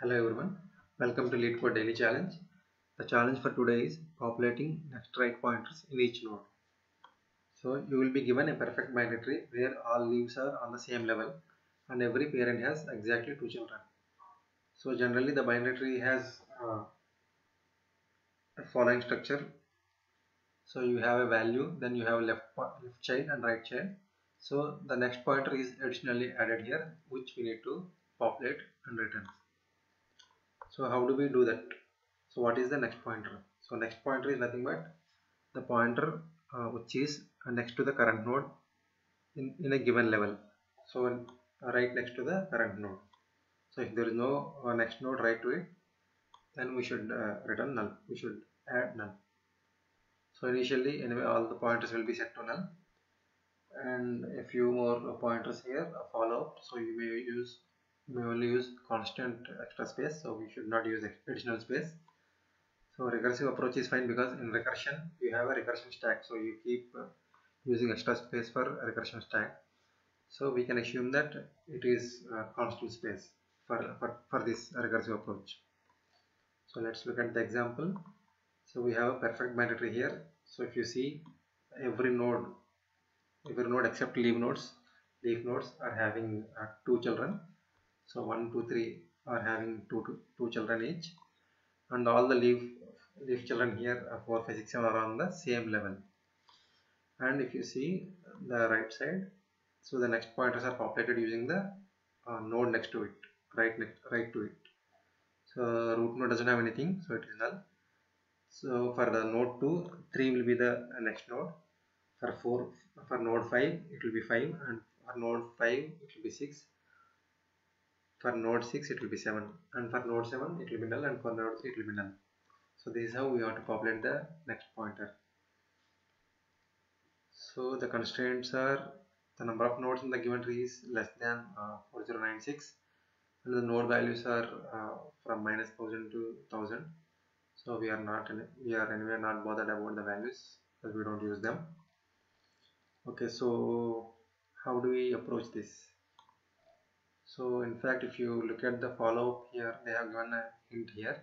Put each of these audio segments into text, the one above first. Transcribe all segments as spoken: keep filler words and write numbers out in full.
Hello everyone, welcome to LeetCode Daily Challenge. The challenge for today is populating next right pointers in each node. So you will be given a perfect binary tree where all leaves are on the same level and every parent has exactly two children. So generally the binary tree has uh, the following structure. So you have a value, then you have left, left child and right child. So the next pointer is additionally added here, which we need to populate and return. So how do we do that? So what is the next pointer? So next pointer is nothing but the pointer uh, which is next to the current node in, in a given level. So in, uh, right next to the current node. So if there is no uh, next node right to it, then we should uh, return null. We should add null. So initially anyway all the pointers will be set to null. And a few more pointers here follow up. So you may use may only use constant extra space. So we should not use additional space. So recursive approach is fine because in recursion you have a recursion stack. So you keep using extra space for a recursion stack. So we can assume that it is constant space for, for, for this recursive approach. So let's look at the example. So we have a perfect binary tree here. So if you see every node Every node except leaf nodes, leaf nodes are having uh, two children. So one, two, three are having two, two, two children each, and all the leaf leaf children here, uh, four, five, six, seven are on the same level. And if you see the right side, so the next pointers are populated using the uh, node next to it, right next, right to it. So root node doesn't have anything, so it is null. So for the node two, three will be the next node. For four, for node five it will be five, and for node five it will be six, for node six it will be seven, and for node seven it will be null, and for node three it will be null. So this is how we have to populate the next pointer. So the constraints are the number of nodes in the given tree is less than uh, four thousand ninety-six, and the node values are uh, from minus one thousand to one thousand. So we are not we are anyway not bothered about the values because we don't use them. Okay, so how do we approach this? So in fact, if you look at the follow-up here, they have given a hint here.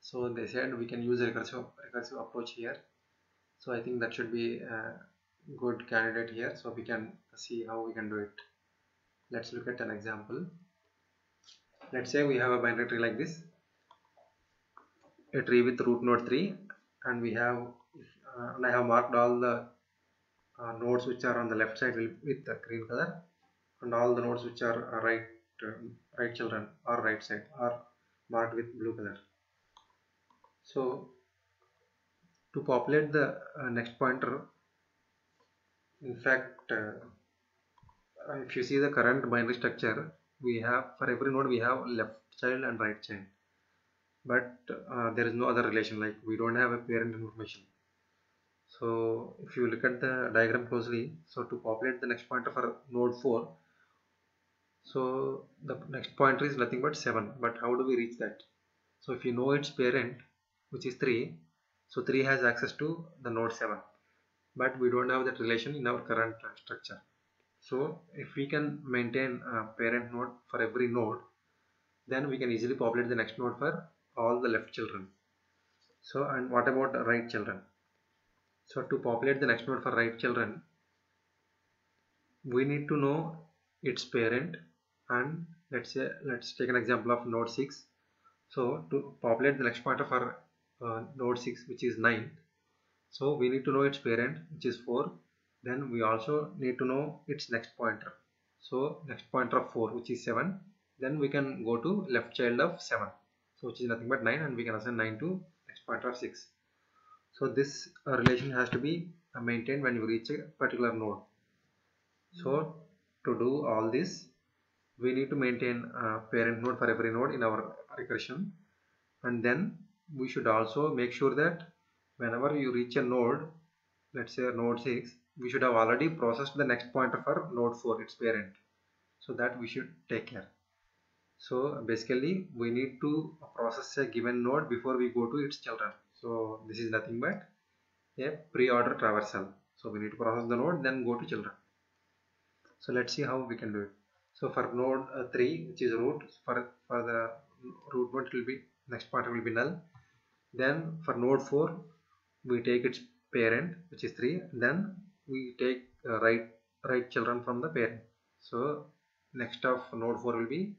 So they said we can use a recursive, recursive approach here. So I think that should be a good candidate here. So we can see how we can do it. Let's look at an example. Let's say we have a binary tree like this. A tree with root node three, and we have uh, and I have marked all the Uh, nodes which are on the left side with the green color, and all the nodes which are right uh, right children or right side are marked with blue color. So to populate the uh, next pointer, in fact uh, if you see the current binary structure, we have for every node we have left child and right child, but uh, there is no other relation, like we don't have a parent information. So if you look at the diagram closely, so to populate the next pointer for node four, so the next pointer is nothing but seven, but how do we reach that? So if you know its parent, which is three, so three has access to the node seven, but we don't have that relation in our current structure. So if we can maintain a parent node for every node, then we can easily populate the next node for all the left children. So and what about the right children? So to populate the next node for right children, we need to know its parent, and let's say let's take an example of node six. So to populate the next pointer for uh, node six, which is nine, so we need to know its parent, which is four. Then we also need to know its next pointer, so next pointer of four, which is seven. Then we can go to left child of seven, so which is nothing but nine, and we can assign nine to next pointer of six. So this relation has to be maintained when you reach a particular node. So to do all this, we need to maintain a parent node for every node in our recursion. And then we should also make sure that whenever you reach a node, let's say node six, we should have already processed the next pointer for node four, its parent. So that we should take care. So basically, we need to process a given node before we go to its children. So this is nothing but a pre-order traversal. So we need to process the node, then go to children. So let's see how we can do it. So for node uh, three, which is root, for, for the root node, it will be next part will be null. Then for node four we take its parent, which is three. Then we take uh, right right children from the parent. So next of node four will be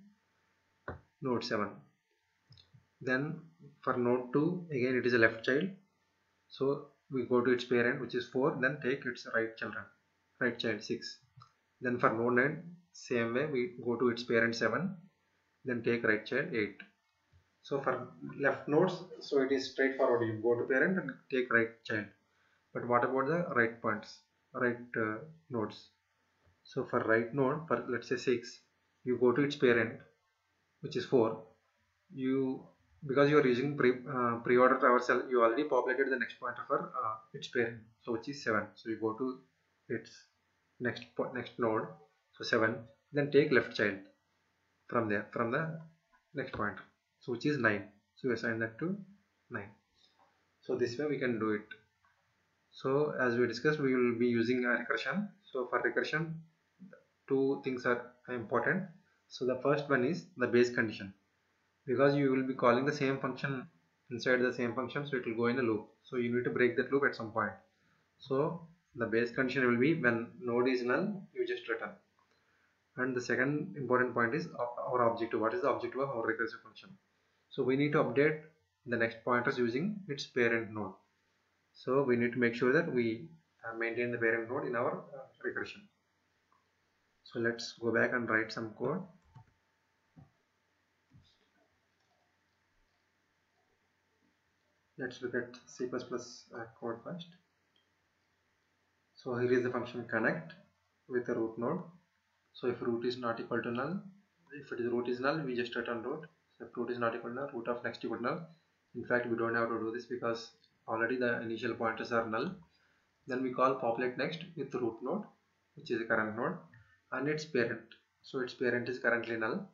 node seven. Then for node two again it is a left child, so we go to its parent, which is four. Then take its right children, right child six. Then for node nine, same way, we go to its parent seven. Then take right child eight. So for left nodes, so it is straightforward. You go to parent and take right child. But what about the right points, right uh, nodes? So for right node, for let's say six, you go to its parent, which is four. You because you are using pre uh, pre-order traversal, you already populated the next pointer for uh, its parent, so which is seven. So you go to its next next node, so seven. Then take left child from there, from the next pointer, so which is nine. So you assign that to nine. So this way we can do it. So as we discussed, we will be using a recursion. So for recursion, two things are important. So the first one is the base condition, because you will be calling the same function inside the same function, so it will go in a loop. So you need to break that loop at some point. So the base condition will be when node is null, you just return. And the second important point is our objective. What is the objective of our recursive function? So we need to update the next pointers using its parent node. So we need to make sure that we maintain the parent node in our recursion. So let's go back and write some code. Let's look at C plus plus code first. So here is the function connect with the root node. So if root is not equal to null, if it is root is null, we just return root. So if root is not equal to null, root of next equal to null. In fact, we don't have to do this because already the initial pointers are null. Then we call populate next with root node, which is the current node, and its parent. So its parent is currently null.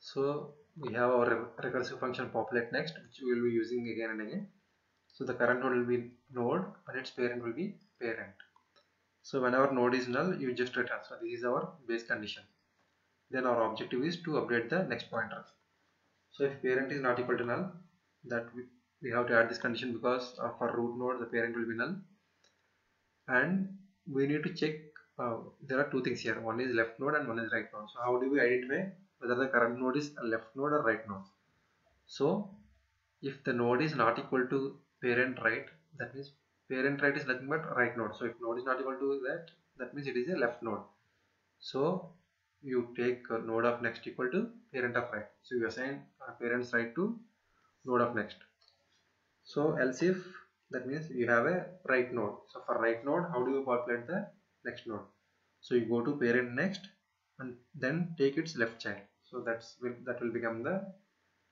So we have our recursive function populate next, which we will be using again and again. So the current node will be node and its parent will be parent. So whenever node is null, you just return. So this is our base condition. Then our objective is to update the next pointer. So if parent is not equal to null, that we, we have to add this condition, because uh, for root node the parent will be null. And we need to check, uh, there are two things here, one is left node and one is right node. So how do we identify whether the current node is a left node or right node? So if the node is not equal to parent right, that means parent right is nothing but right node. So if node is not equal to that, that means it is a left node. So you take node of next equal to parent of right. So you assign parent's right to node of next. So else if, that means you have a right node. So for right node, how do you populate the next node? So you go to parent next and then take its left child. So that's that will become the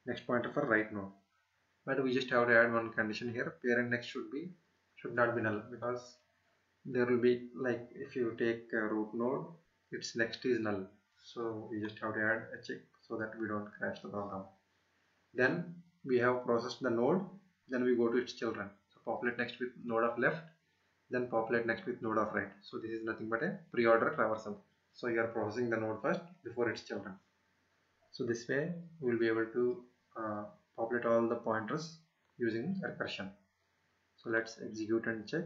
next pointer for right node. But we just have to add one condition here. Parent next should be should not be null, because there will be, like if you take a root node, its next is null. So we just have to add a check so that we don't crash the program. Then we have processed the node. Then we go to its children. So populate next with node of left. Then populate next with node of right. So this is nothing but a pre-order traversal. So you are processing the node first before its children. So this way we will be able to uh, populate all the pointers using recursion. So let's execute and check.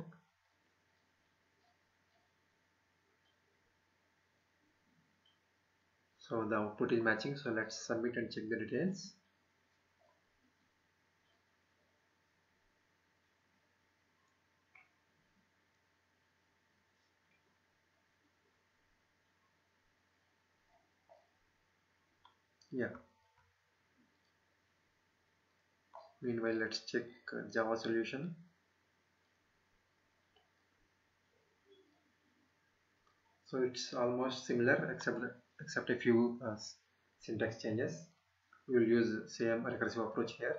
So the output is matching. So let's submit and check the details. Yeah. Meanwhile, let's check Java solution. So it's almost similar, except except a few uh, syntax changes. We will use same recursive approach here.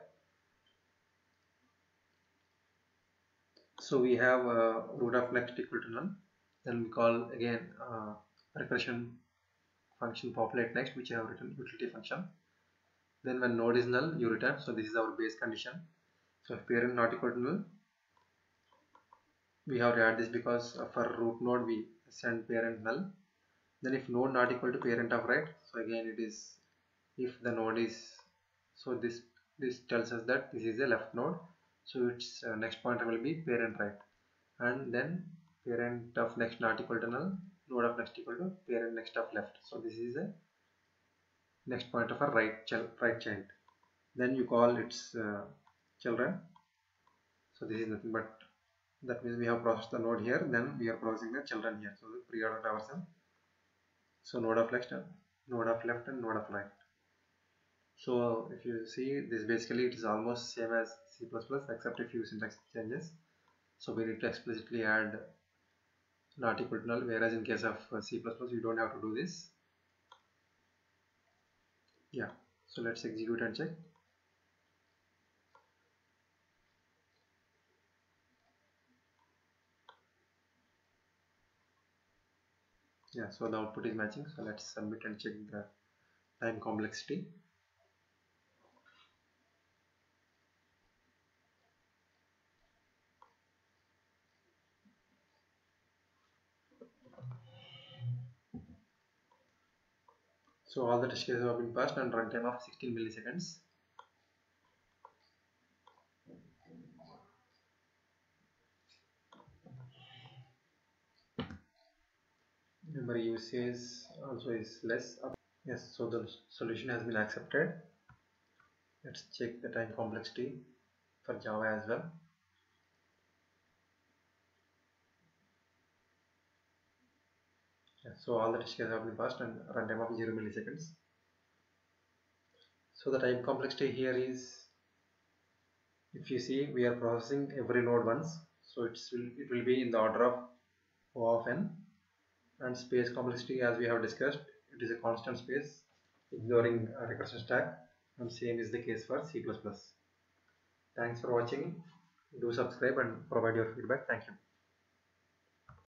So we have uh, root of next equal to none. Then we call again uh, recursion function populate next, which I have written utility function. Then when node is null, you return. So this is our base condition. So if parent not equal to null, we have to add this, because for root node we send parent null. Then if node not equal to parent of right, so again it is if the node is, so this this tells us that this is a left node, so its uh, next pointer will be parent right, and then parent of next not equal to null, node of next equal to parent next of left. So this is a next pointer for right child, right child. Then you call its uh, children. So this is nothing but, that means we have processed the node here, then we are processing the children here. So we preordered ourselves. So node of left, node of left, and node of right. So if you see this, basically it is almost same as C plus plus except a few syntax changes. So we need to explicitly add not equal to null, whereas in case of C plus plus you don't have to do this. Yeah, so let's execute and check. Yeah, so the output is matching. So let's submit and check the time complexity. So all the test cases have been passed and runtime of sixteen milliseconds. Memory usage also is less. Yes, so the solution has been accepted. Let's check the time complexity for Java as well. So all the test cases have been passed and runtime of zero milliseconds. So the time complexity here is, if you see, we are processing every node once, so it's will, it will be in the order of O of n. And space complexity, as we have discussed, it is a constant space ignoring a recursion stack, and same is the case for C plus plus. Thanks for watching. Do subscribe and provide your feedback. Thank you.